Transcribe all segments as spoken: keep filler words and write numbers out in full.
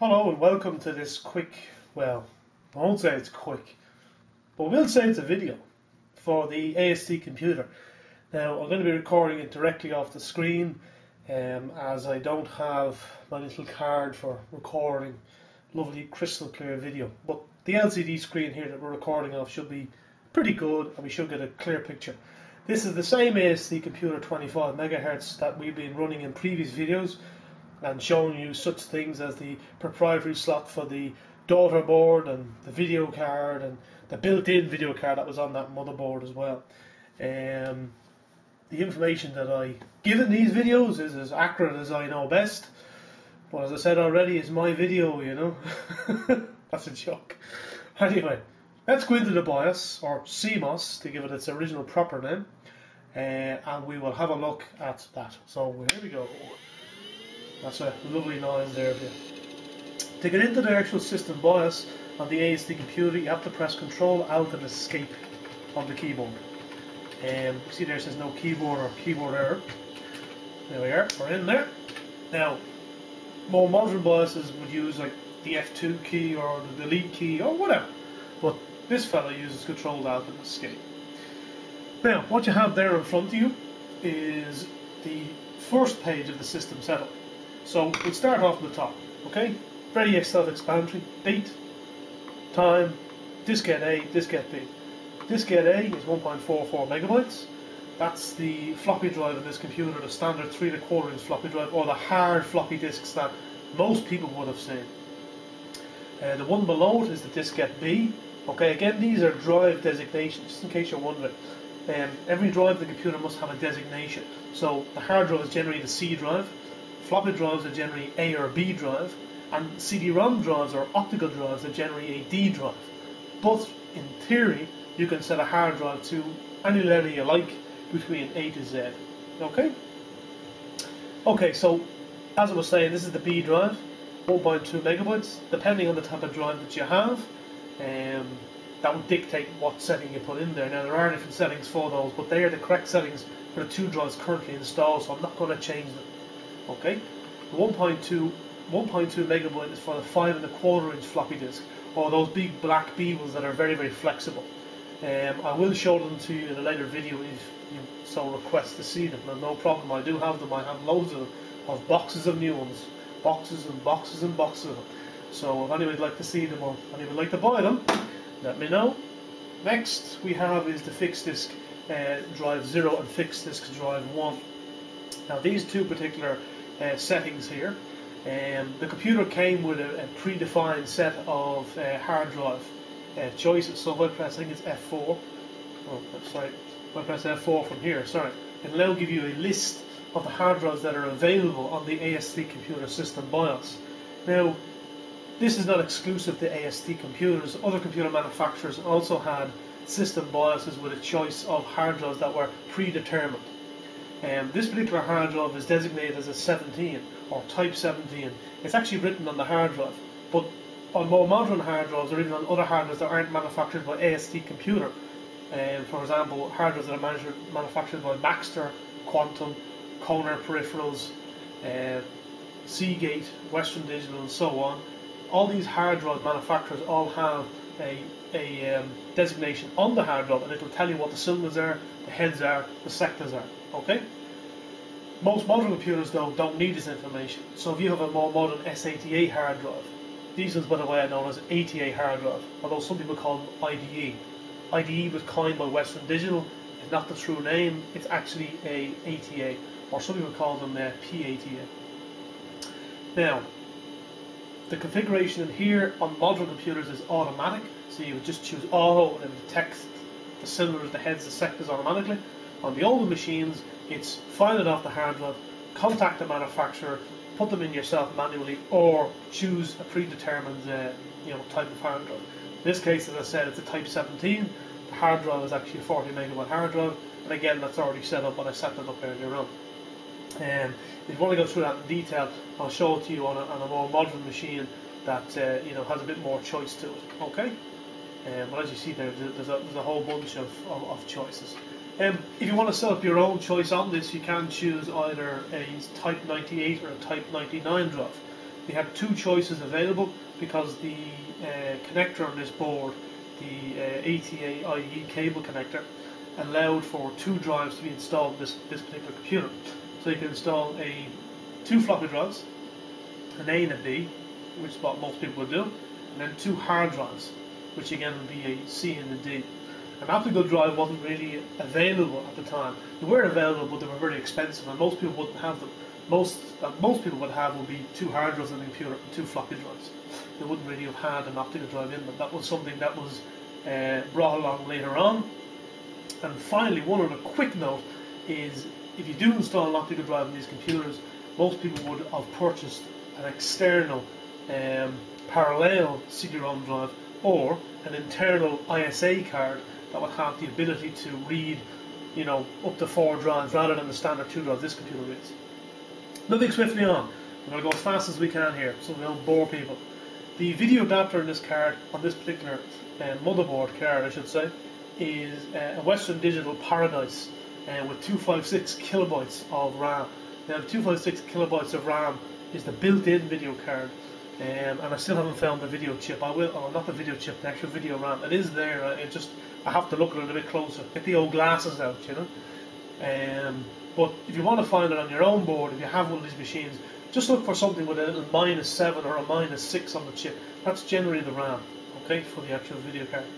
Hello and welcome to this quick, well, I won't say it's quick, but we'll say it's a video for the A S T computer. Now I'm going to be recording it directly off the screen um, as I don't have my little card for recording lovely crystal clear video. But the L C D screen here that we're recording off should be pretty good and we should get a clear picture. This is the same A S T computer twenty-five megahertz that we've been running in previous videos, and showing you such things as the proprietary slot for the daughter board and the video card and the built-in video card that was on that motherboard as well. Um, the information that I give in these videos is as accurate as I know best, but as I said already, it's my video, you know. That's a joke. Anyway, let's go into the BIOS, or C MOS to give it its original proper name, uh, and we will have a look at that. So here we go. That's a lovely line there for you. To get into the actual system BIOS on the A S T computer, you have to press Ctrl, Alt and Escape on the keyboard. And um, see there it says no keyboard or keyboard error. There we are, we're in there. Now, more modern BIOSes would use like the F two key or the delete key or whatever, but this fella uses Ctrl, Alt and Escape. Now, what you have there in front of you is the first page of the system setup. So we'll start off at the top, okay? Very self-explanatory. Date, time, diskette A, diskette B. Diskette A is one point four four megabytes. That's the floppy drive in this computer, the standard three and a quarter inch floppy drive, or the hard floppy disks that most people would have seen. Uh, the one below it is the diskette B. Okay, again, these are drive designations, just in case you're wondering. Um, every drive in the computer must have a designation. So the hard drive is generally the C drive. Floppy drives are generally A or B drive, and C D ROM drives or optical drives are generally a D drive. But in theory, you can set a hard drive to any letter you like between A to Z. Okay? Okay, so as I was saying, this is the B drive, one point two megabytes, depending on the type of drive that you have. Um, that would dictate what setting you put in there. Now, there are different settings for those, but they are the correct settings for the two drives currently installed, so I'm not going to change them. Okay, the one point two megabyte is for the five and a quarter inch floppy disk, or those big black beetles that are very very flexible. Um, I will show them to you in a later video if you so request to see them. No problem, I do have them. I have loads of them, of boxes of new ones, boxes and boxes and boxes of them. So if anyone would like to see them or anyone would like to buy them, let me know. Next we have is the fixed disk uh, drive zero and fixed disk drive one. Now these two particular Uh, settings here. Um, the computer came with a, a predefined set of uh, hard drive uh, choices. So if I press, I think it's F four. Oh, sorry. If I press F four from here, sorry, it'll now give you a list of the hard drives that are available on the A S T computer system BIOS. Now, this is not exclusive to A S T computers. Other computer manufacturers also had system BIOSes with a choice of hard drives that were predetermined. Um, this particular hard drive is designated as a seventeen or type seventeen. It's actually written on the hard drive, but on more modern hard drives or even on other hard drives that aren't manufactured by A S T computer, um, for example hard drives that are manufactured by Maxtor, Quantum, Conner peripherals, uh, Seagate, Western Digital and so on, all these hard drive manufacturers all have a, a um, designation on the hard drive, and it will tell you what the cylinders are, the heads are, the sectors are. Okay. Most modern computers though don't need this information. So if you have a more modern S eighty-eight hard drive, these ones by the way are known as eighty-eight hard drive, although some people call them I D E. I D E was coined by Western Digital. It's not the true name. It's actually a A T A, or some people call them uh, P A T A. Now, the configuration in here on modern computers is automatic, so you would just choose auto and it would detect the cylinders, the heads, the sectors automatically. On the older machines, it's find it off the hard drive, contact the manufacturer, put them in yourself manually, or choose a predetermined uh, you know, type of hard drive. In this case, as I said, it's a type seventeen. The hard drive is actually a forty megabyte hard drive, and again, that's already set up, and I set that up earlier on. Um, if you want to go through that in detail, I'll show it to you on a, on a more modern machine that uh, you know, has a bit more choice to it. Okay, um, but as you see there, there's a, there's a whole bunch of, of, of choices. Um, if you want to set up your own choice on this, you can choose either a type ninety-eight or a type ninety-nine drive. we have two choices available because the uh, connector on this board, the uh, A T A I E cable connector, allowed for two drives to be installed in this, this particular computer. So you can install a two floppy drives, an A and a B, which is what most people would do, and then two hard drives, which again would be a C and a D. An optical drive wasn't really available at the time. They were available, but they were very expensive, and most people wouldn't have them. Most uh, most people would have would be two hard drives on the computer and two floppy drives. They wouldn't really have had an optical drive in them. That was something that was uh, brought along later on. And finally, one other quick note is, if you do install an optical drive in these computers, most people would have purchased an external um, parallel C D ROM drive or an internal I S A card that would have the ability to read, you know, up to four drives rather than the standard two drives this computer reads. Moving swiftly on, we're going to go as fast as we can here so we don't bore people. The video adapter in this card, on this particular uh, motherboard card I should say, is uh, a Western Digital Paradise uh, with two hundred fifty-six kilobytes of RAM. Now two hundred fifty-six kilobytes of RAM is the built-in video card, um, and I still haven't found the video chip. I will, oh, not the video chip, the actual video RAM. It is there, it just, I have to look at it a bit closer. Get the old glasses out, you know. Um, But if you want to find it on your own board, if you have one of these machines, just look for something with a little minus seven or a minus six on the chip. That's generally the RAM, okay, for the actual video card.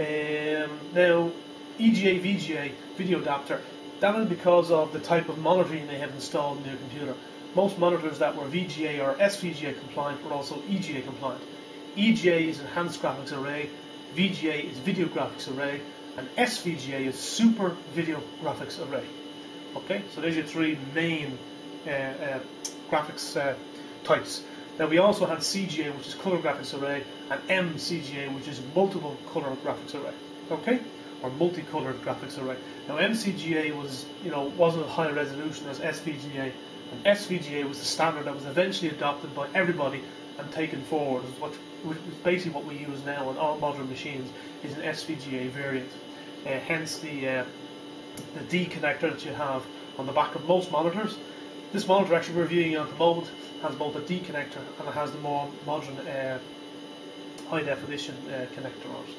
Um, now, E G A V G A video adapter, that is because of the type of monitoring they have installed in their computer. Most monitors that were V G A or S V G A compliant were also E G A compliant. E G A is Enhanced Graphics Array, V G A is Video Graphics Array, and S V G A is Super Video Graphics Array. Okay, so there's your three main uh, uh, graphics uh, types. Now we also had C G A, which is Color Graphics Array, and M C G A, which is Multiple Color Graphics Array. Okay, or Multicolored Graphics Array. Now M C G A was, you know, wasn't as high resolution as S V G A, and S V G A was the standard that was eventually adopted by everybody and taken forward. It's what, which is basically what we use now on all modern machines is an S V G A variant. Uh, hence the uh, the D connector that you have on the back of most monitors. This monitor actually we're viewing at the moment has both a D connector and it has the more modern uh, high definition uh, connector on it.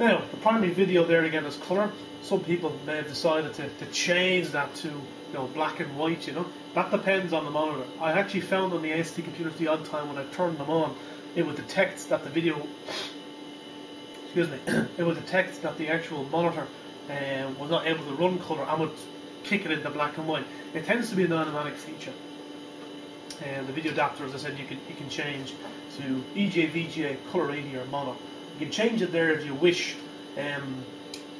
Now the primary video there again is colour. Some people may have decided to, to change that to, you know, black and white, you know. That depends on the monitor. I actually found on the A S T computers the odd time when I turned them on, it would detect that the video excuse me, it would detect that the actual monitor uh, was not able to run colour and would kick it into black and white. It tends to be an automatic feature. And uh, the video adapter, as I said, you can you can change to E G A, V G A, colour eighty or mono. You can change it there if you wish. Um,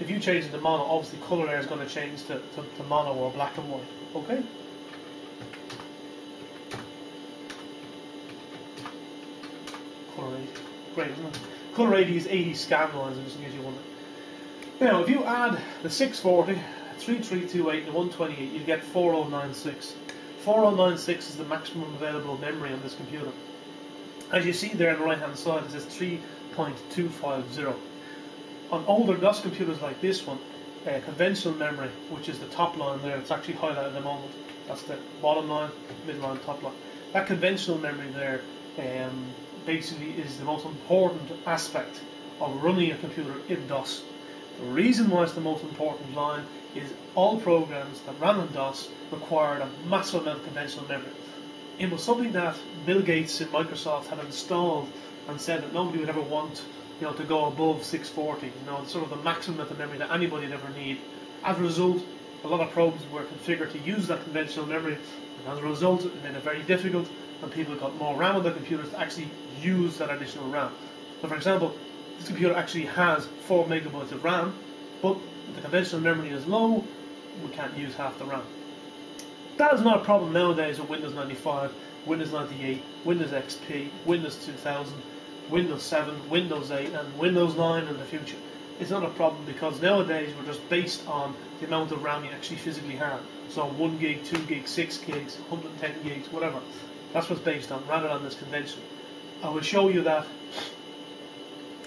if you change it to mono, obviously colour there is going to change to, to, to mono or black and white. Okay? Colour eighty. Great, isn't it? Colour eighty is eighty scan lines, just in case you wonder. Now, if you add the six forty, thirty-three twenty-eight, and one twenty-eight, you'll get four thousand ninety-six. four thousand ninety-six is the maximum available memory on this computer. As you see there on the right hand side, it says three point two five zero. On older DOS computers like this one, uh, conventional memory, which is the top line there, it's actually highlighted at the moment. That's the bottom line, middle line, top line. That conventional memory there um, basically is the most important aspect of running a computer in DOS. The reason why it's the most important line is all programs that ran on DOS required a massive amount of conventional memory. It was something that Bill Gates and Microsoft had installed and said that nobody would ever want, you know, to go above six forty, you know, sort of the maximum amount of memory that anybody would ever need. As a result, a lot of programs were configured to use that conventional memory, and as a result it made it very difficult, and people got more RAM on their computers to actually use that additional RAM. So for example, this computer actually has four megabytes of RAM, but the conventional memory is low, we can't use half the RAM. That is not a problem nowadays with Windows ninety-five, Windows ninety-eight, Windows X P, Windows two thousand, Windows seven, Windows eight, and Windows nine in the future. It's not a problem because nowadays we're just based on the amount of RAM you actually physically have. So one gig, two gig, six gigs, one hundred ten gigs, whatever. That's what's based on, rather than this convention. I will show you that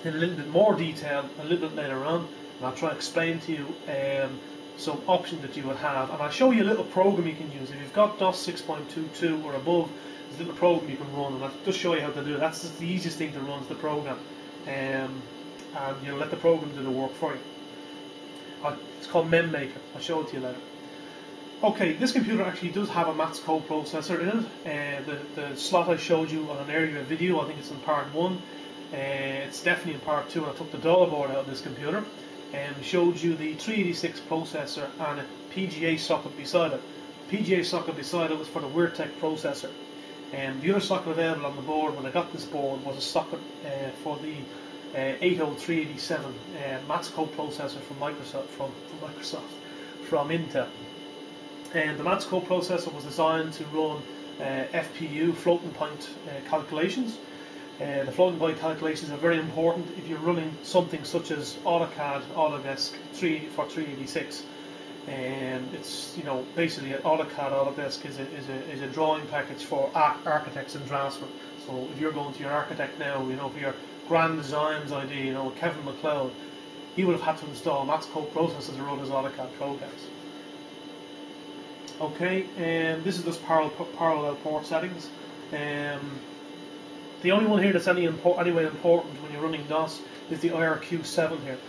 in a little bit more detail a little bit later on. And I'll try to explain to you um, some options that you would have, and I'll show you a little program you can use. If you've got DOS six point two two or above, there's a program you can run, and I'll just show you how to do it. That's just the easiest thing to run is the program, um, and you know, let the program do the work for you. Uh, it's called MemMaker. I'll show it to you later. Okay, this computer actually does have a maths coprocessor in it. Uh, the, the slot I showed you on an earlier video, I think it's in part one. Uh, it's definitely in part two, and I took the dollar board out of this computer and showed you the three eighty-six processor and a P G A socket beside it. The P G A socket beside it was for the WeirTech processor. And the other socket available on the board when I got this board was a socket uh, for the uh, eight oh three eighty-seven uh, maths coprocessor from Microsoft, from, from Microsoft, from Intel. And the maths coprocessor was designed to run uh, F P U, floating point uh, calculations. Uh, the floating point calculations are very important if you're running something such as AutoCAD, AutoDesk three for three eighty-six. And it's, you know, basically an AutoCAD, AutoDesk is a, is a, is a drawing package for architects and draftsmen. So if you're going to your architect now, you know, for your grand designs idea, you know, Kevin MacLeod, he would have had to install maths coprocessors to run his AutoCAD programs. Okay, and this is just parallel, parallel port settings. Um, the only one here that's any impor anyway important when you're running DOS is the I R Q seven here.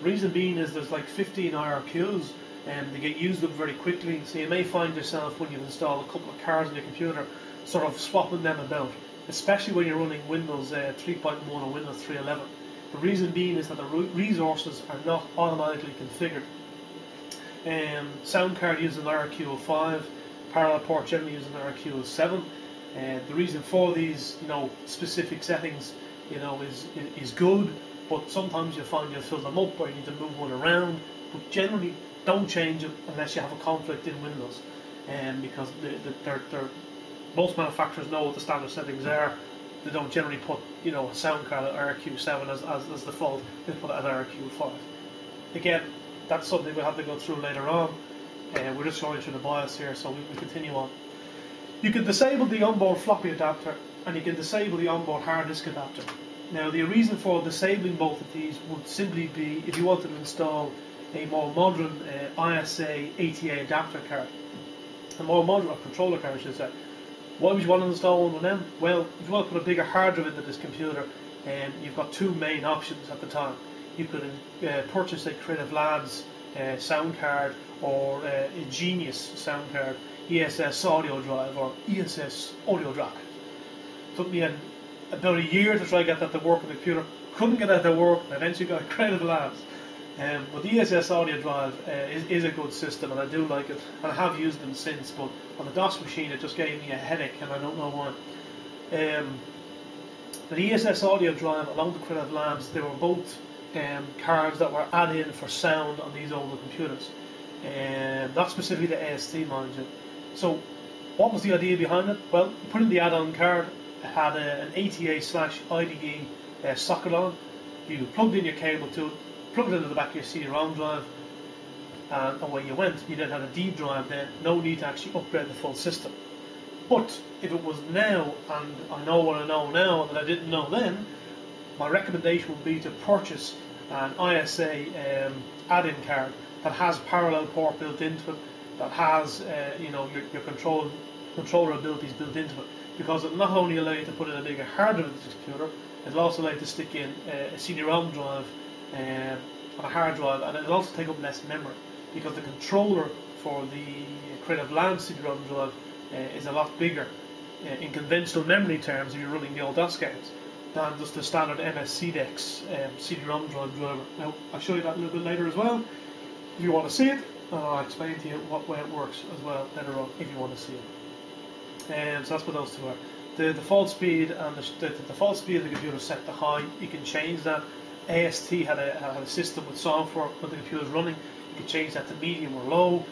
Reason being is there's like fifteen I R Qs, and they get used up very quickly, so you may find yourself when you've installed a couple of cards on your computer sort of swapping them about, especially when you're running Windows uh, three point one or Windows three eleven. The reason being is that the resources are not automatically configured. Um, sound card uses an I R Q of five, parallel port generally uses an I R Q of seven. Uh, the reason for these, you know, specific settings, you know, is, is good, but sometimes you find you'll fill them up or you need to move one around. But generally, don't change them unless you have a conflict in Windows, and um, because the, the, they're, they're, most manufacturers know what the standard settings are. They don't generally put, you know, a sound card at I R Q seven as as, as default. They put it at I R Q five. Again, that's something we'll have to go through later on. Uh, we're just going through the BIOS here, so we, we continue on. You can disable the onboard floppy adapter, and you can disable the onboard hard disk adapter. Now, the reason for disabling both of these would simply be if you wanted to install a more modern uh, I S A A T A adapter card, a more modern or controller card, I should say. Why would you want to install one of them? Well, if you want to put a bigger hard drive into this computer, um, you've got two main options at the time. You could uh, purchase a Creative Labs uh, sound card, or uh, a Genius sound card, E S S AudioDrive or E S S AudioTrack. Took me an, about a year to try to get that to work on the computer. Couldn't get that to work, and eventually got a Creative Labs. Um, but the E S S AudioDrive uh, is, is a good system, and I do like it, and I have used them since. But on the DOS machine, it just gave me a headache, and I don't know why. Um, the E S S AudioDrive, along with Creative Labs, they were both Um, cards that were added in for sound on these older computers, and um, not specifically the A S T, mind you. So, what was the idea behind it? Well, you put in the add-on card, it had a, an A T A slash I D E uh, socket on. You plugged in your cable to it, plugged it into the back of your C D ROM drive, and away you went. You then had a D drive there. No need to actually upgrade the full system. But if it was now, and I know what I know now that I didn't know then, my recommendation would be to purchase an I S A um, add-in card that has parallel port built into it, that has uh, you know, your, your control controller abilities built into it, because it not only allows you to put in a bigger hard drive into the computer, it'll also allow you to stick in uh, a C D ROM drive uh, and a hard drive, and it'll also take up less memory, because the controller for the Creative Labs C D ROM drive uh, is a lot bigger uh, in conventional memory terms if you're running the old DOS games, than just the standard MScdex um, C D ROM drive driver. Now, I'll show you that a little bit later as well, if you want to see it, and I'll explain to you what way it works as well later on, if you want to see it. Um, so that's what those two are. The default speed and the, the, the default speed of the computer is set to high. You can change that. A S T had a, had a system with software when the computer was running. You could change that to medium or low.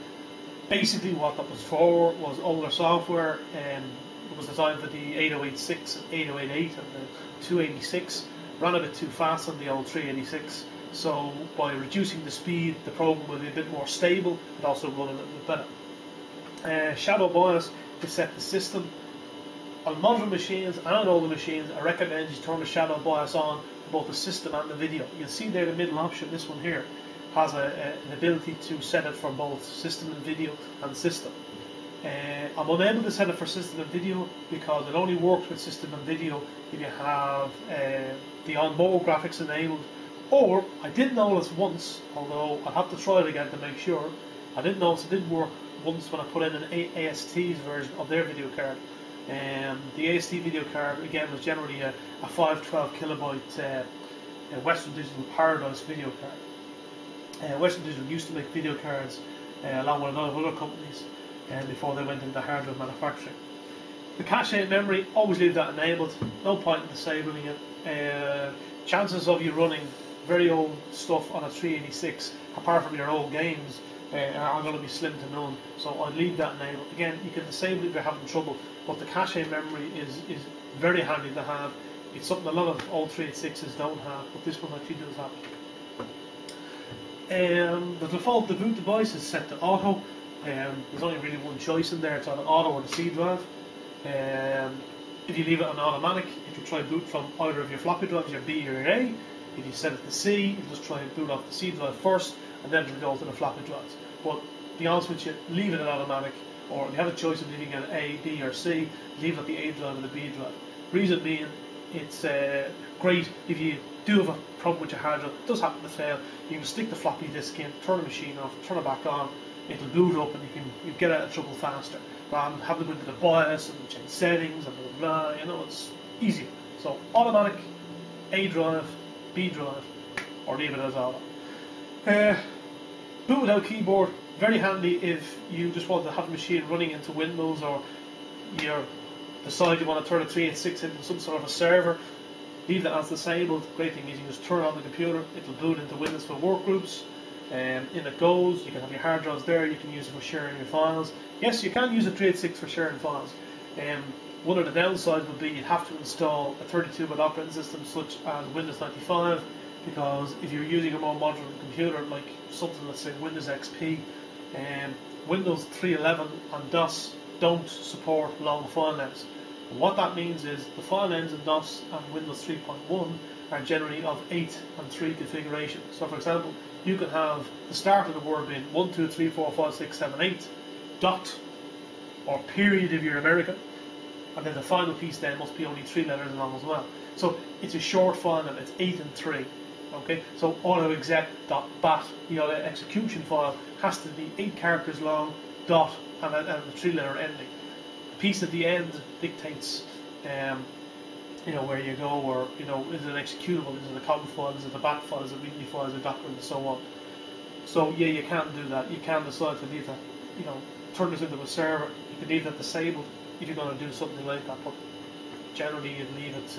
Basically, what that was for was older software. Um, It was designed for the eight oh eight six and eight oh eight eight and the two eighty-six. Ran a bit too fast on the old three eighty-six, so by reducing the speed, the program will be a bit more stable and also run a little bit better. Uh, shadow BIOS to set the system. On modern machines and on older machines, I recommend you turn the shadow BIOS on for both the system and the video. You'll see there the middle option, this one here, has a, a, an ability to set it for both system and video and system. Uh, I'm unable to set it for system and video because it only works with system and video if you have uh, the onboard graphics enabled. Or, I did notice once, although I'll have to try it again to make sure, I did notice it did work once when I put in an A S T's version of their video card. Um, the A S T video card, again, was generally a, a five twelve kilobyte uh, uh, Western Digital Paradise video card. Uh, Western Digital used to make video cards uh, along with a lot of other companies. And before they went into hardware manufacturing, the cache memory, always leave that enabled. No point in disabling it. Uh, chances of you running very old stuff on a three eighty-six, apart from your old games, uh, are going to be slim to none. So I'd leave that enabled. Again, you can disable it if you're having trouble, but the cache memory is is very handy to have. It's something a lot of old three eighty-sixes don't have, but this one actually does have. Um, the default boot device is set to auto. Um, there's only really one choice in there, it's either auto or the C drive. Um, if you leave it on automatic, if you try boot from either of your floppy drives, your B or your A, if you set it to C, you'll just try and boot off the C drive first, and then it'll go to the floppy drives. But to be honest with you, leave it on automatic, or if you have a choice of leaving it at A, B or C, leave it at the A drive or the B drive. Reason being, it's uh, great if you do have a problem with your hard drive, it does happen to fail, you can stick the floppy disk in, turn the machine off, turn it back on, it'll boot up and you can you get out of trouble faster. Rather than having to go into the BIOS and change settings and blah blah, you know, it's easier. So automatic, A drive, B drive, or leave it as auto. Uh, boot without keyboard, very handy if you just want to have a machine running into Windows, or you decide you want to turn a three eighty-six into some sort of a server. Leave that as disabled. The great thing is you just turn on the computer, it'll boot into Windows for workgroups. Um, in it goes, you can have your hard drives there, you can use it for sharing your files. Yes, you can use a three eighty-six for sharing files. Um, one of the downsides would be you'd have to install a thirty-two bit operating system such as Windows ninety-five, because if you're using a more modern computer like something, let's say Windows X P, um, Windows three eleven and DOS don't support long file names. And what that means is the file names in DOS and Windows three point one are generally of eight and three configuration. So for example, you can have the start of the word being one, two, three, four, five, six, seven, eight, dot, or period if you're American, and then the final piece then must be only three letters long as well. So it's a short file and it's eight and three. Okay, so autoexec.bat, you know, the execution file has to be eight characters long, dot, and a, and a three letter ending. The piece at the end dictates um, you know, where you go, or, you know, is it an executable, is it a com file, is it a bat file, is it a readme file, is it a document, and so on. So yeah, you can do that. You can decide to leave that, you know, turn this into a server. You can leave that disabled if you're going to do something like that, but generally you'd leave it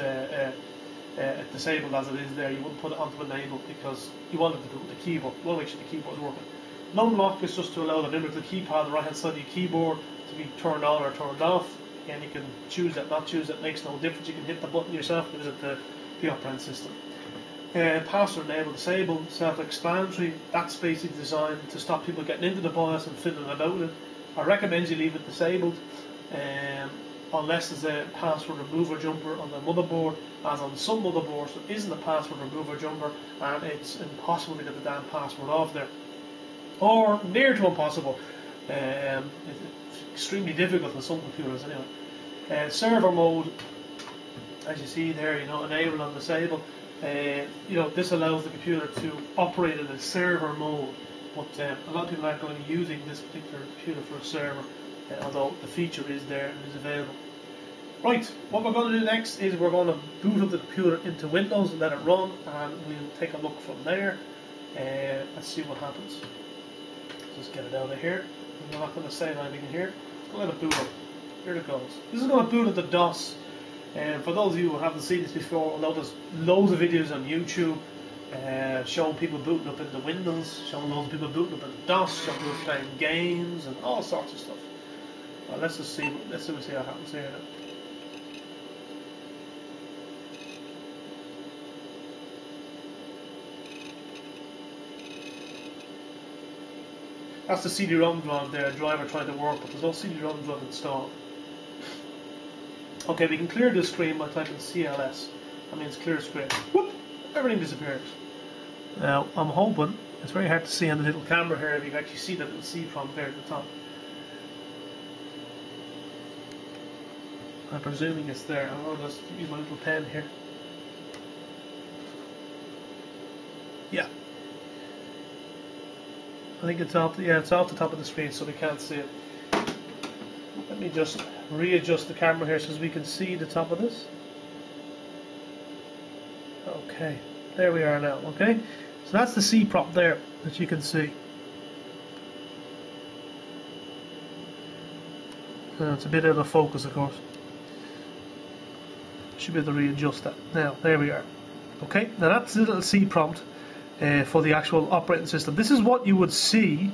uh, uh, uh, disabled as it is there. You wouldn't put it onto enabled because you wanted to do it with the keyboard. You want to make sure the keyboard's working. Num lock is just to allow the numerical keypad, the right hand side of your keyboard, to be turned on or turned off. And you can choose that, not choose that, makes no difference. You can hit the button yourself, because it's the, the operating system. Uh, password enable, disable, self-explanatory. That's basically designed to stop people getting into the BIOS and fiddling about it. I recommend you leave it disabled, um, unless there's a password remover jumper on the motherboard, as on some motherboards there isn't a password remover jumper, and it's impossible to get the damn password off there. Or near to impossible. Um, it's extremely difficult on some computers anyway. Uh, server mode, as you see there, you know, enable and disable. Uh, you know, this allows the computer to operate in a server mode, but um, a lot of people aren't going to be using this particular computer for a server, uh, although the feature is there and is available. Right, what we're going to do next is we're going to boot up the computer into Windows and let it run, and we'll take a look from there. Uh, let's see what happens. Just get it out of here. I'm not going to say anything here. I'm going to let it boot up. Here it goes. This is going to boot up the DOS. And um, for those of you who haven't seen this before, although there's loads of videos on YouTube uh, showing people booting up into Windows, showing loads of people booting up into DOS, showing people playing games and all sorts of stuff. Well, let's just see. Let's see what happens here. Now. That's the C D ROM drive there, driver trying to work, but there's no C D ROM drive installed. Okay, we can clear this screen by typing C L S. That means clear screen. Whoop! Everything disappears. Now, I'm hoping, it's very hard to see on the little camera here, if you can actually see that little C prompt there at the top. I'm presuming it's there. I'll just use my little pen here. Yeah. I think it's off the, yeah, it's off the top of the screen, so we can't see it. Let me just readjust the camera here so we can see the top of this. Okay, there we are now. Okay, so that's the C prop there that you can see. Uh, it's a bit out of focus, of course. Should be able to readjust that. Now, there we are. Okay, now that's the little C prompt uh, for the actual operating system. This is what you would see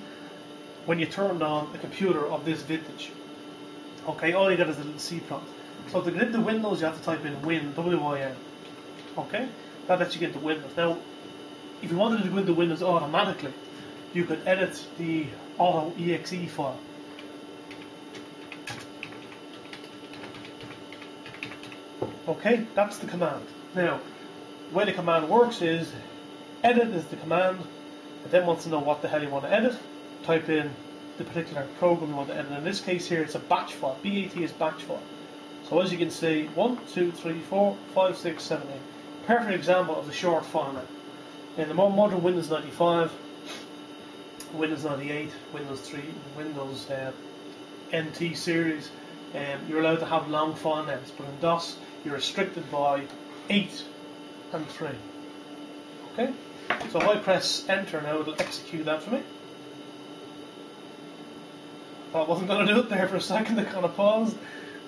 when you turned on a computer of this vintage. Okay, all you got is a little C prompt. So to get into Windows, you have to type in Win, W Y N. Okay, that lets you get into Windows. Now, if you wanted to go into Windows automatically, you could edit the auto dot E X E file. Okay, that's the command. Now, the way the command works is, edit is the command, it then wants to know what the hell you want to edit, type in the particular program you want to edit. In this case here, it's a batch file. B A T is batch file. So as you can see, one, two, three, four, five, six, seven, eight. Perfect example of the short file name. In the more modern Windows ninety-five, Windows ninety-eight, Windows three, Windows uh, N T series, um, you're allowed to have long file names, but in DOS, you're restricted by eight and three. Okay? So if I press enter now, it'll execute that for me. I wasn't going to do it there for a second, I kind of paused.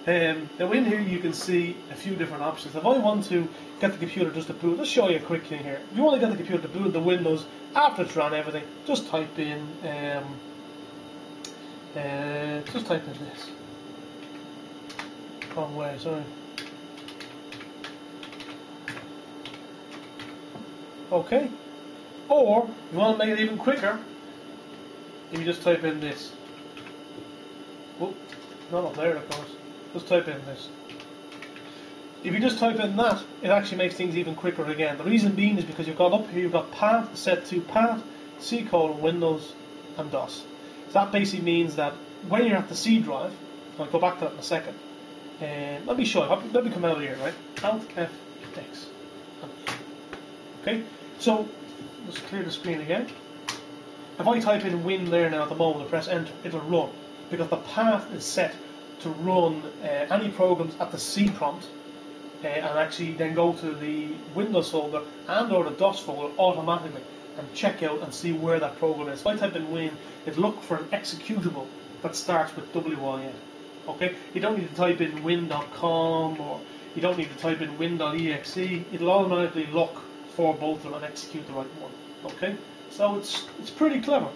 Um, now in here you can see a few different options. If I want to get the computer just to boot, let's show you a quick thing here. If you want to get the computer to boot the Windows after it's run everything, just type in, um, uh, just type in this. Wrong way, sorry. Okay, or you want to make it even quicker, if you just type in this. Whoop, not up there, of course. Just type in this. If you just type in that, it actually makes things even quicker again. The reason being is because you've got up here, you've got path set to path, C colon, Windows, and DOS. So that basically means that when you're at the C drive, I'll go back to that in a second. And let me show you. Let me come out of here, right? Alt F X. Okay, so let's clear the screen again. If I type in Win there now at the moment and press enter, it'll run because the path is set to run uh, any programs at the C prompt uh, and actually then go to the Windows folder and or the DOS folder automatically and check out and see where that program is. If I type in Win, it'll look for an executable that starts with W Y N. Okay, you don't need to type in win dot com or you don't need to type in win dot E X E. It'll automatically look for both of them and execute the right one. Okay, so it's it's pretty clever.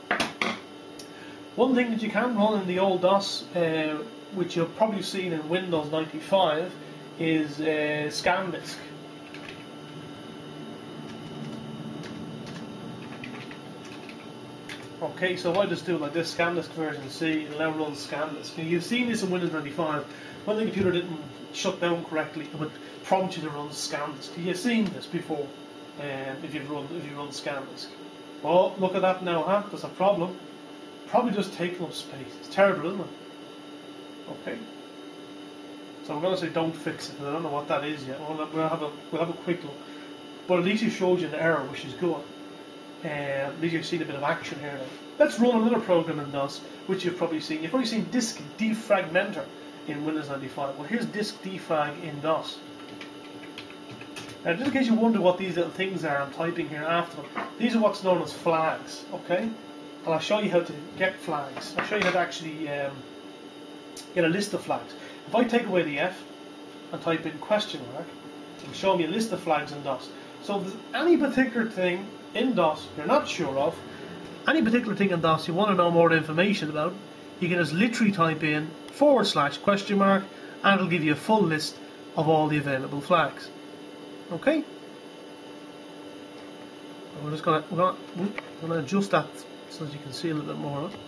One thing that you can run in the old DOS, uh, which you've probably seen in Windows ninety-five, is uh, ScanDisk. Okay, so if I just do it like this, ScanDisk version C, it'll now run ScanDisk. Now you've seen this in Windows ninety-five. When the computer didn't shut down correctly, it would prompt you to run ScanDisk. You've seen this before. Um, if you run if you run ScanDisk. Well, look at that now, huh? There's a problem. Probably just taking up space. It's terrible, isn't it? Okay. So I'm gonna say don't fix it. I don't know what that is yet. We'll have a we'll have a quick look. But at least it showed you an error, which is good. Uh, at least you've seen a bit of action here now. Let's run another program in DOS, which you've probably seen. You've probably seen Disk Defragmenter in Windows ninety-five. Well, here's Disk Defrag in DOS. Now, just in case you wonder what these little things are I'm typing here after them, these are what's known as flags, okay? And I'll show you how to get flags. I'll show you how to actually um, get a list of flags. If I take away the F and type in question mark, it'll show me a list of flags in DOS. So if there's any particular thing in DOS you're not sure of, any particular thing in DOS you want to know more information about, you can just literally type in forward slash question mark and it'll give you a full list of all the available flags. Okay, we're just gonna we're gonna, we're gonna adjust that so that you can see a little bit more of it.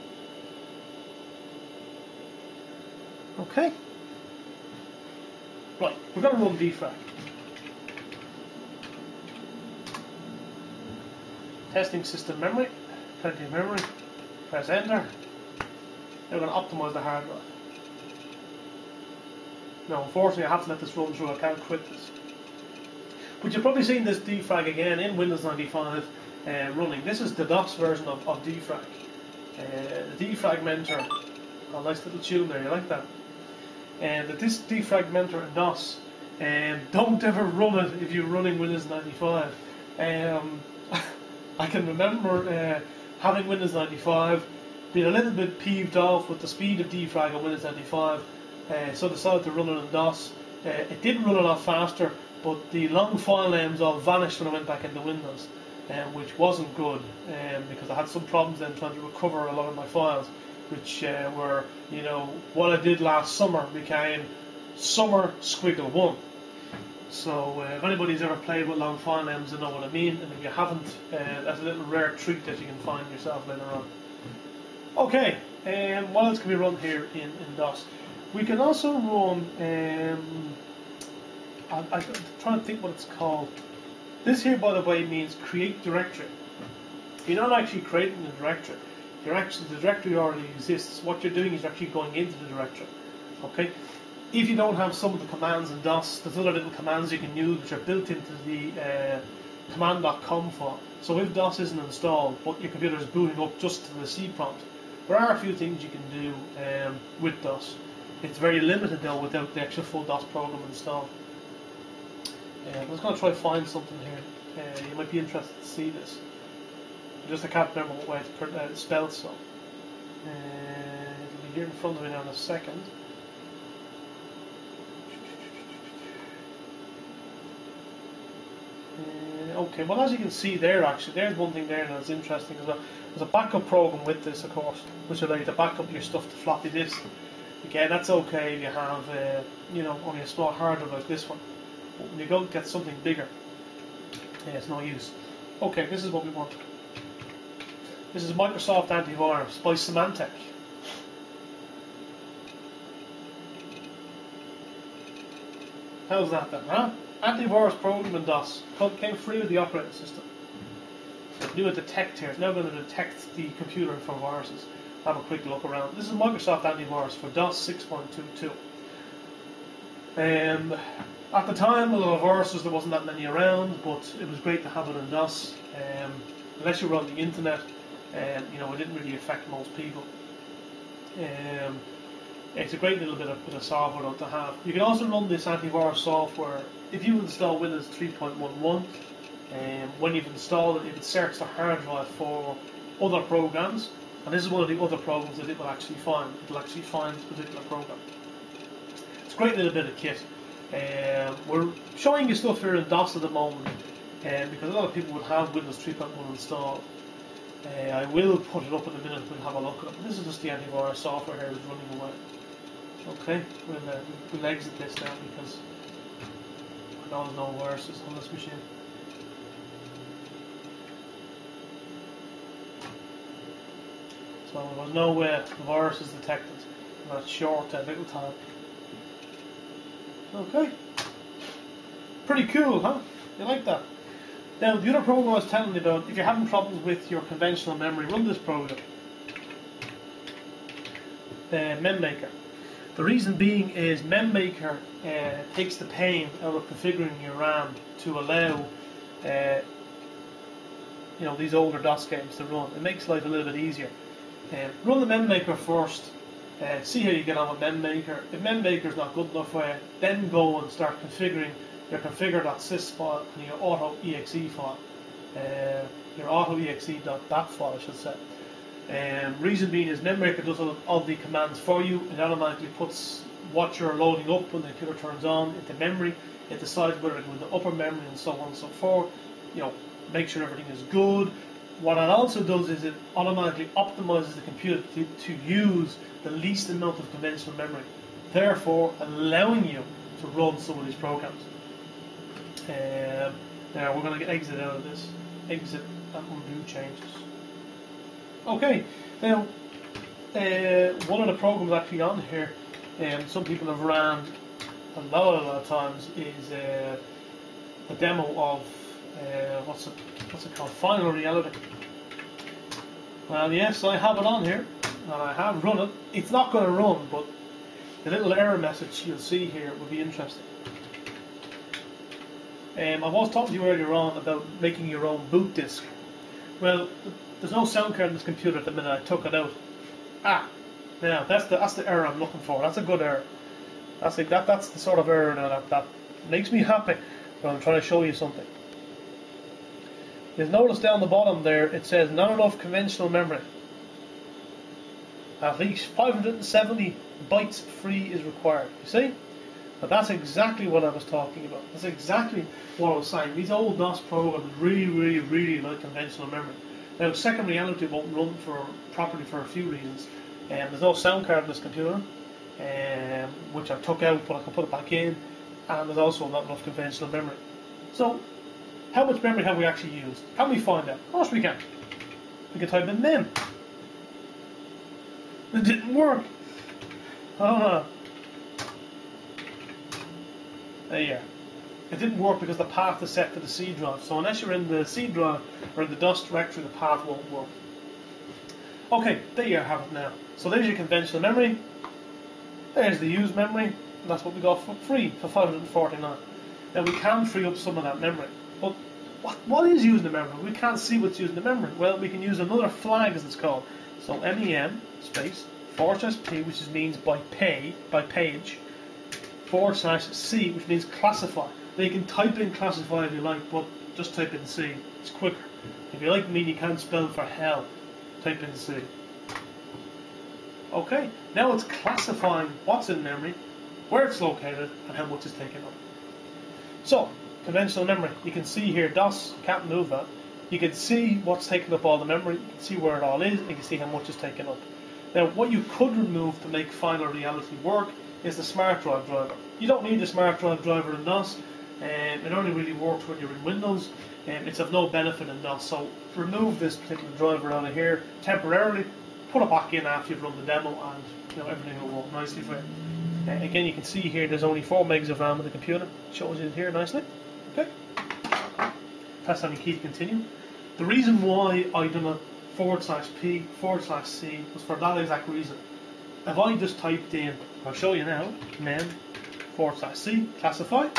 Okay, right, we're gonna run defrag. Testing system memory, plenty of memory. Press enter. Now we're gonna optimize the hard drive. Now, unfortunately, I have to let this run through. I can't quit this. But you've probably seen this defrag again in Windows ninety-five uh, running. This is the DOS version of, of defrag. Uh, the defragmenter. Oh, nice little tune there. You like that? And uh, this defragmenter in DOS. Um, don't ever run it if you're running Windows ninety-five. Um, I can remember uh, having Windows ninety-five, being a little bit peeved off with the speed of defrag on Windows ninety-five. Uh, so decided to run it on DOS. Uh, it did run a lot faster, but the long file names all vanished when I went back into Windows, um, which wasn't good, um, because I had some problems then trying to recover a lot of my files, which uh, were, you know, what I did last summer became Summer Squiggle one. So uh, if anybody's ever played with long file names, they know what I mean, and if you haven't, uh, that's a little rare treat that you can find yourself later on. Okay, and um, what else can we run here in, in DOS? We can also run, um, I, I'm trying to think what it's called. This here, by the way, means create directory. You're not actually creating the directory. You're actually, the directory already exists. What you're doing is actually going into the directory. Okay? If you don't have some of the commands in DOS, there's other little commands you can use which are built into the uh, command dot com file. So if DOS isn't installed, but your computer is booting up just to the C prompt, there are a few things you can do um, with DOS. It's very limited though without the actual full DOS program installed. Uh, I'm just going to try to find something here. Uh, you might be interested to see this. Just I can't remember what way it's uh, spelled, so. Uh, it'll be here in front of me now in a second. Uh, okay, well as you can see there actually, there's one thing there that's interesting as well. There's a backup program with this of course, which allows you to back up your stuff to floppy disk. Again, that's okay if you have, uh, you know, only a small hard drive like this one. But when you go get something bigger, yeah, it's no use. Okay, this is what we want. This is Microsoft Antivirus by Symantec. How's that then, huh? Antivirus program in DOS came free with the operating system. Do a detect here. It's now going to detect the computer for viruses. Have a quick look around. This is Microsoft Antivirus for DOS six point two two. Um, at the time, a lot of viruses, there wasn't that many around, but it was great to have it in DOS. Um, unless you were on the internet, um, you know, it didn't really affect most people. Um, it's a great little bit of, bit of software to have. You can also run this antivirus software if you install Windows three point eleven. Um, when you've installed it, it searches the hard drive for other programs. And this is one of the other programs that it will actually find. It will actually find this particular program. It's a great little bit of kit. Um, we're showing you stuff here in DOS at the moment um, because a lot of people would have Windows three point one installed. Uh, I will put it up in a minute and we'll have a look at it. This is just the antivirus software here that's running away. Okay, we'll, uh, we'll exit this now because I know there's no viruses on this machine. So there was no way the virus is detected in that short uh, little time. Okay. Pretty cool, huh? You like that? Now, the other program I was telling you about, if you're having problems with your conventional memory, run this program. Uh, MemMaker. The reason being is MemMaker uh, takes the pain out of configuring your RAM to allow uh, you know, these older DOS games to run. It makes life a little bit easier. Um, run the MemMaker first, uh, see how you get on with MemMaker. If MemMaker is not good enough for you, then go and start configuring your configure.sys file and your auto.exe file, uh, your auto.exe.bat file I should say. Um, reason being is MemMaker does all, all the commands for you. It automatically puts what you're loading up when the computer turns on into memory. It decides whether to go into upper memory and so on and so forth. You know, make sure everything is good. What it also does is it automatically optimizes the computer to, to use the least amount of conventional memory, therefore allowing you to run some of these programs. Um, now we're going to get exit out of this. Exit and undo changes. Okay, now uh, one of the programs actually on here, um, some people have ran a lot, a lot of times, is uh, a demo of. Uh, what's it? What's it called? Final Reality. Well, yes, I have it on here, and I have run it. It's not going to run, but The little error message you'll see here will be interesting. Um, I was talking to you earlier on about making your own boot disk. Well, there's no sound card in this computer at the minute. I took it out. Ah, now that's the that's the error I'm looking for. That's a good error. That's like that. That's the sort of error that that makes me happy when I'm trying to show you something. You'll notice down the bottom there it says not enough conventional memory. At least five hundred seventy bytes free is required. You see? But that's exactly what I was talking about. That's exactly what I was saying. These old DOS programs really, really, really like conventional memory. Now, Second Reality won't run for properly for a few reasons. Um, there's no sound card in this computer, um, which I took out, but I can put it back in. And there's also not enough conventional memory. So, how much memory have we actually used? Can we find out? Of course we can. We can type in mem. It didn't work. I don't know. There you are. It didn't work because the path is set to the C drive. So unless you're in the C drive or in the DOS directory, the path won't work. Okay, there you have it now. So there's your conventional memory. There's the used memory. And that's what we got for free for five hundred forty-nine. Now we can free up some of that memory. But what, what is using the memory? We can't see what's using the memory. Well, we can use another flag, as it's called. So mem space forward slash p, which means by pay by page, forward slash c, which means classify. Now you can type in classify if you like, but just type in c. It's quicker. If you like me, you can't spell for hell. Type in c. Okay. Now it's classifying what's in memory, where it's located, and how much is taken up. So conventional memory. You can see here DOS. Can't move that. You can see what's taking up all the memory, you can see where it all is, and you can see how much is taken up. Now, what you could remove to make Final Reality work is the SmartDrive driver. You don't need the SmartDrive driver in DOS, and um, it only really works when you're in Windows, and um, it's of no benefit in DOS, so remove this particular driver out of here temporarily, put it back in after you've run the demo, and you know everything will work nicely for you. Uh, again, you can see here there's only four megs of RAM in the computer, it shows you here nicely. Okay. Press on the key to continue. The reason why I done a forward slash p forward slash c was for that exact reason. If I just typed in, I'll show you now, mem forward slash c classify,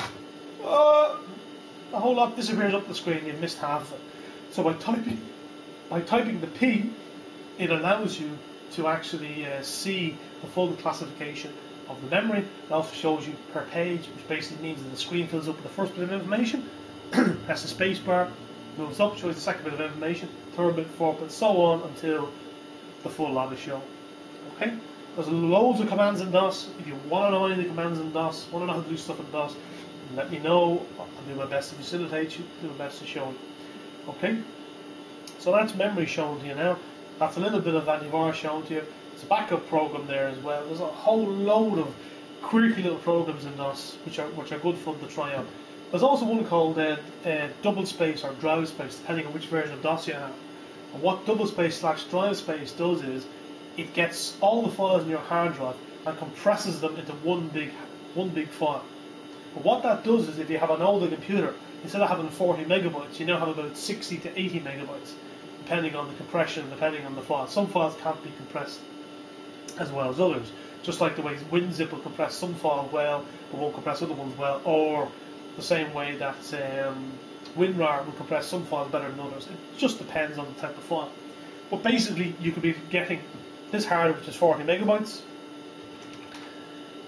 uh, a whole lot disappears up the screen. You missed half of it. So by typing by typing the p, it allows you to actually uh, see the full classification of the memory. It also shows you per page, which basically means that the screen fills up with the first bit of information. Press the space bar, moves up, shows the second bit of information, third bit, fourth bit, so on until the full lot is shown. Okay? There's loads of commands in DOS. If you want to know any of the commands in DOS, want to know how to do stuff in DOS, let me know. I'll do my best to facilitate you, do my best to show you. Okay? So that's memory shown to you now. That's a little bit of Antivirus shown to you. There's a backup program there as well. There's a whole load of quirky little programs in DOS which are, which are good fun to try out. There's also one called uh, uh, double space or drive space, depending on which version of DOS you have. And what double space slash drive space does is it gets all the files in your hard drive and compresses them into one big one big file. But what that does is if you have an older computer, instead of having forty megabytes, you now have about sixty to eighty megabytes, depending on the compression, depending on the file. Some files can't be compressed as well as others, just like the way WinZip will compress some files well, but won't compress other ones well, or the same way that um, WinRAR will compress some files better than others. It just depends on the type of file. But basically, you could be getting this hardware, which is forty megabytes,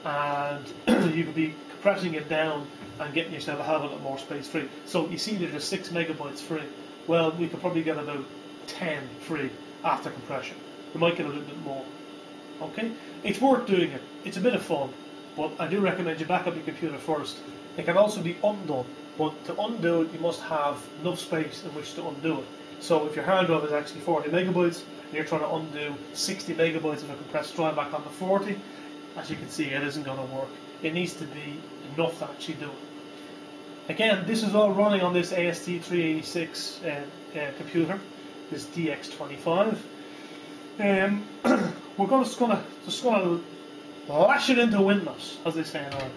and you could be compressing it down and getting yourself a hell of a lot more space free. So you see that there's six megabytes free. Well, we could probably get about ten free after compression. We might get a little bit more. Okay, it's worth doing it. It's a bit of fun, but I do recommend you back up your computer first. It can also be undone, but to undo it you must have enough space in which to undo it. So if your hard drive is actually forty megabytes and you're trying to undo sixty megabytes of a compressed drive back onto forty, as you can see it isn't going to work. It needs to be enough to actually do it. Again, this is all running on this A S T three eighty-six uh, uh, computer, this D X twenty-five. Um, we're gonna, just going to lash it into Windows, as they say in Ireland.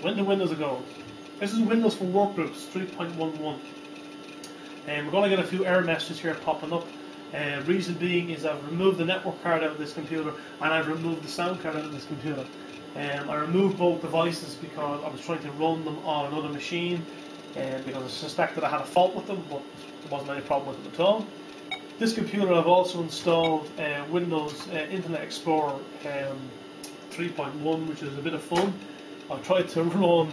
When the Windows go. This is Windows for workgroups three point eleven. And um, we're going to get a few error messages here popping up. Uh, reason being is I've removed the network card out of this computer and I've removed the sound card out of this computer. Um, I removed both devices because I was trying to run them on another machine, and because I suspected I had a fault with them, but there wasn't any problem with them at all. This computer, I've also installed uh, Windows uh, Internet Explorer um, three point one, which is a bit of fun. I've tried to run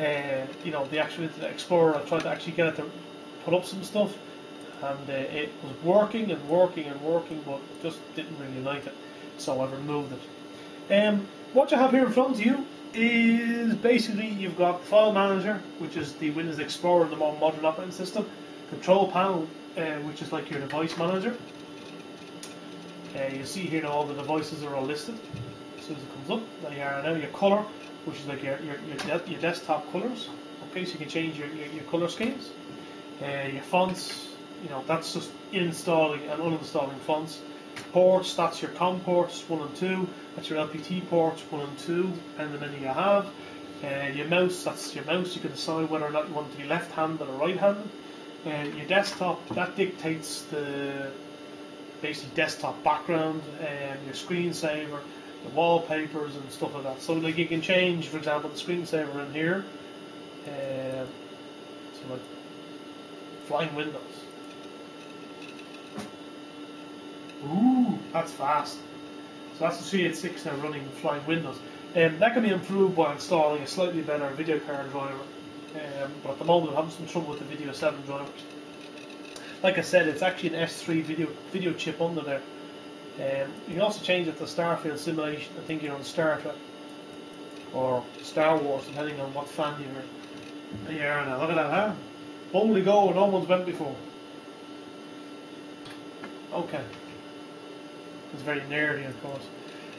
uh, you know, the actual Internet Explorer. I tried to actually get it to put up some stuff, and uh, it was working and working and working, but just didn't really like it, so I've removed it. Um, what you have here in front of you is basically you've got File Manager, which is the Windows Explorer, the more modern operating system. Control Panel, uh, which is like your device manager. Uh, you see here now all the devices are all listed. As soon as it comes up, there you are now. Your color, which is like your your, your, de your desktop colors. Okay, so you can change your, your, your color schemes. Uh, your fonts, you know, that's just installing and uninstalling fonts. Ports, that's your COM ports one and two, that's your L P T ports one and two, depending on any you have. Uh, your mouse, that's your mouse, you can decide whether or not you want to be left-handed or right-handed. Uh, your desktop, that dictates the basically desktop background, and your screensaver, the wallpapers and stuff like that. So like you can change, for example, the screensaver in here, uh, so like flying windows. Ooh, that's fast. So that's the three eighty-six now running flying windows. Um, that can be improved by installing a slightly better video card driver. Um, but at the moment I'm having some trouble with the Video seven drivers. Like I said, it's actually an S three video video chip under there. Um, you can also change it to Starfield Simulation. I think you're on Star Trek or Star Wars, depending on what fan you're in. There you are now, look at that, huh? Only go where no one's went before. Okay. It's very nerdy, of course.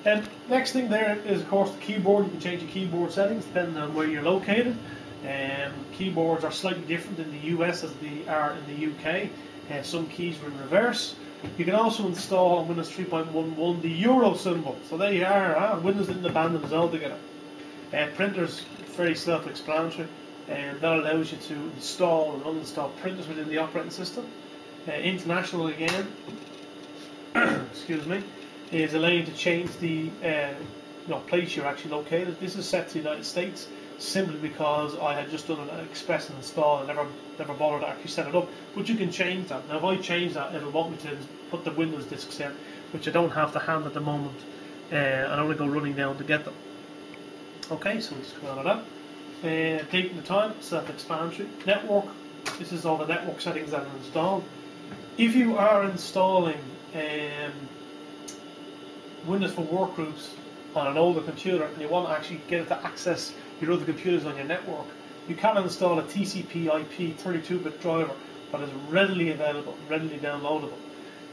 And next thing there is, of course, the keyboard. You can change your keyboard settings depending on where you're located. Um, keyboards are slightly different in the U S as they are in the U K. Uh, some keys are in reverse. You can also install on Windows three point eleven the euro symbol. So there you are. Huh? Windows didn't abandon us altogether. Uh, printers, very self-explanatory. And that allows you to install and uninstall printers within the operating system. Uh, international again. Excuse me, is allowing you to change the uh, you know, place you're actually located. This is set to the United States simply because I had just done an express and install and never never bothered to actually set it up. But you can change that. Now if I change that, it'll want me to put the Windows discs in, which I don't have to hand at the moment. Uh, and I only go running down to get them. Okay, so we just come out of that. Uh, taking the time, self-explanatory. Network. This is all the network settings that are installed. If you are installing Um, Windows for workgroups on an older computer and you want to actually get it to access your other computers on your network, you can install a T C P I P thirty-two bit driver that is readily available, readily downloadable.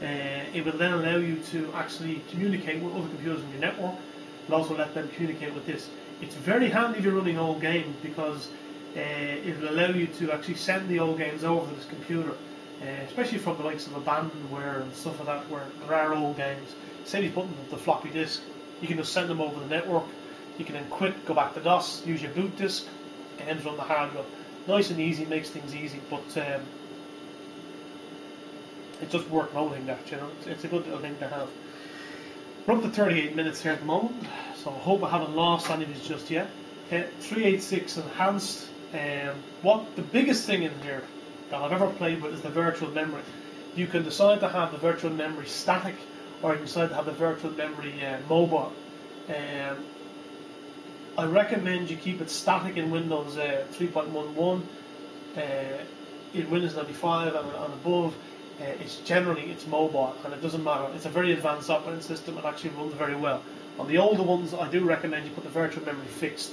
Uh, it will then allow you to actually communicate with other computers on your network and also let them communicate with this. It's very handy if you're running old games because uh, it will allow you to actually send the old games over to this computer. Uh, especially from the likes of abandonware and stuff like that, where R A R old games, say you put them on the floppy disk, you can just send them over the network, you can then quit, go back to DOS, use your boot disk, and enter on the hard drive. Nice and easy, makes things easy, but um, it does work noting that, you know, it's, it's a good little thing to have. We're up to thirty-eight minutes here at the moment, so I hope I haven't lost any of these just yet. Uh, three eighty-six enhanced, um, what the biggest thing in here that I've ever played with is the virtual memory. You can decide to have the virtual memory static, or you can decide to have the virtual memory uh, mobile. Um, I recommend you keep it static in Windows uh, three point eleven, uh, in Windows ninety-five and, and above. Uh, it's generally it's mobile, and it doesn't matter. It's a very advanced operating system and actually runs very well. On the older ones, I do recommend you put the virtual memory fixed.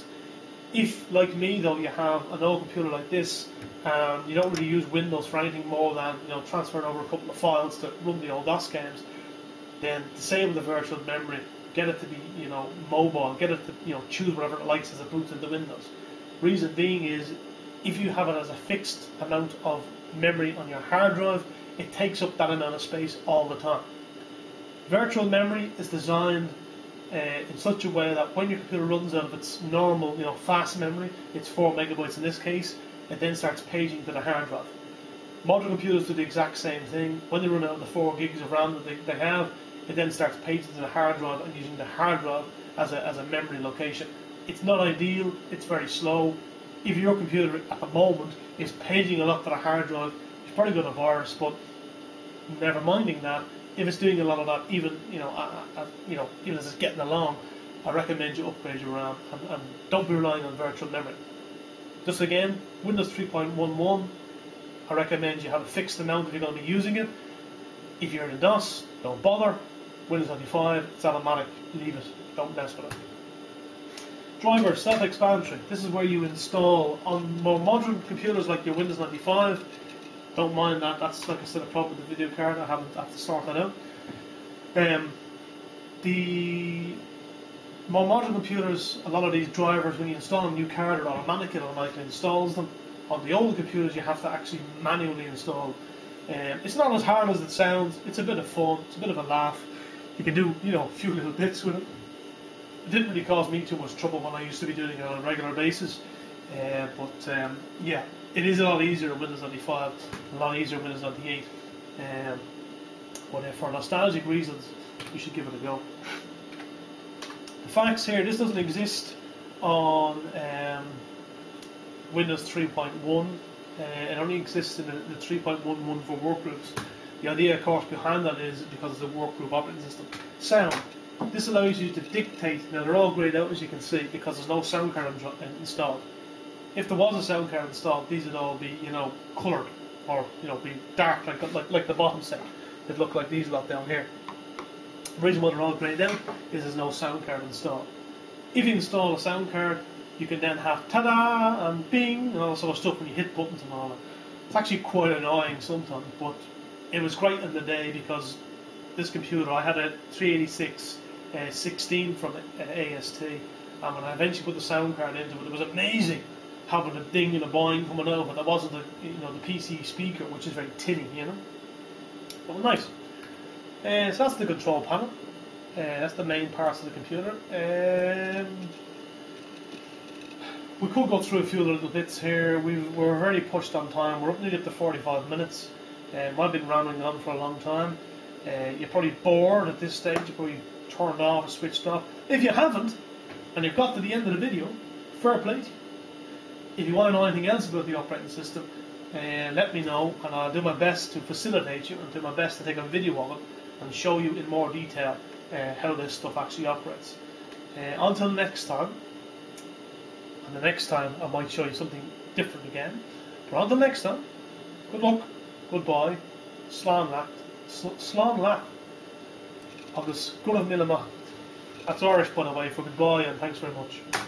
If, like me though, you have an old computer like this, and you don't really use Windows for anything more than, you know, transferring over a couple of files to run the old DOS games, then disable the virtual memory, get it to be, you know, mobile, get it to, you know, choose whatever it likes as it boots into Windows. Reason being is, if you have it as a fixed amount of memory on your hard drive, it takes up that amount of space all the time. Virtual memory is designed Uh, in such a way that when your computer runs out of its normal, you know, fast memory, it's four megabytes in this case, it then starts paging to the hard drive. Modern computers do the exact same thing. When they run out of the four gigs of RAM that they, they have, it then starts paging to the hard drive and using the hard drive as a, as a memory location. It's not ideal, it's very slow. If your computer at the moment is paging a lot to the hard drive, it's probably got a virus, but never minding that, if it's doing a lot of that, even you know, uh, uh, you know, even as it's getting along, I recommend you upgrade your RAM and, and don't be relying on virtual memory. Just again, Windows three point eleven, I recommend you have a fixed amount if you're going to be using it. If you're in DOS, don't bother. Windows ninety-five, it's automatic, leave it, don't mess with it. Driver, self-explanatory. This is where you install on more modern computers like your Windows ninety-five. Don't mind that, that's like I said, a problem with the video card. I haven't I have to sort that out. Um, the more modern computers, a lot of these drivers, when you install a new card, it automatically, it automatically installs them. On the old computers, you have to actually manually install. Um, it's not as hard as it sounds. It's a bit of fun. It's a bit of a laugh. You can do, you know, a few little bits with it. It didn't really cause me too much trouble when I used to be doing it on a regular basis, uh, but um, yeah, it is a lot easier in Windows ninety-five, a lot easier in Windows ninety-eight, um, but uh, for nostalgic reasons, you should give it a go. The facts here, this doesn't exist on um, Windows three point one, uh, it only exists in the, the three point eleven for workgroups. The idea, of course, behind that is because it's a workgroup operating system. Sound. This allows you to dictate. Now they're all greyed out, as you can see, because there's no sound card installed. If there was a sound card installed, these would all be, you know, coloured or, you know, be dark, like like like the bottom set. They'd look like these lot down here. The reason why they're all greyed out is there's no sound card installed. If you install a sound card, you can then have ta-da and bing and all that sort of stuff when you hit buttons and all that. It's actually quite annoying sometimes, but it was great in the day because this computer, I had a three eighty-six. Uh, sixteen from uh, A S T, and when I eventually put the sound card into it, it was amazing having a ding and a boing coming out, but that wasn't the, you know, the P C speaker, which is very tinny, you know. But nice. Uh, so that's the control panel. Uh, that's the main parts of the computer. Um, we could go through a few little bits here. We we're very pushed on time. We're up nearly up to forty-five minutes. Um, I've been rambling on for a long time. Uh, you're probably bored at this stage. You're probably turned off or switched off. If you haven't, and you've got to the end of the video, fair play. If you want to know anything else about the operating system, uh, let me know, and I'll do my best to facilitate you and do my best to take a video of it and show you in more detail uh, how this stuff actually operates. Uh, until next time, and the next time I might show you something different again, but until next time, good luck, goodbye, slán lacht, slán lacht. Of the School of Milama. That's Irish, by the way, for goodbye and thanks very much.